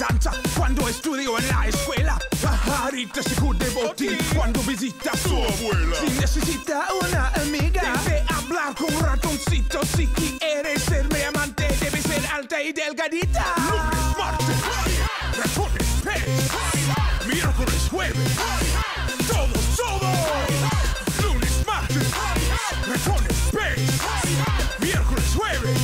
danza, quando è studio e la escuela. La Rita si curte de botín cuando visita a su abuela. Si necesita una amiga, debe hablar con un ratoncito. Si quiere ser mi amante, debe ser alta y delgadita. Lunes, martes, ratones, pez. Miércoles, jueves, todos, todos. Lunes, martes, ratones, pez. Miércoles, jueves.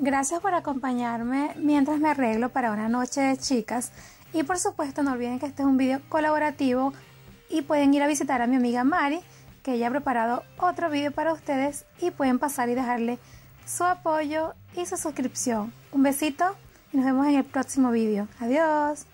Gracias por acompañarme mientras me arreglo para una noche de chicas. Y por supuesto no olviden que este es un video colaborativo y pueden ir a visitar a mi amiga Mari, que ella ha preparado otro video para ustedes y pueden pasar y dejarle su apoyo y su suscripción. Un besito y nos vemos en el próximo video. Adiós.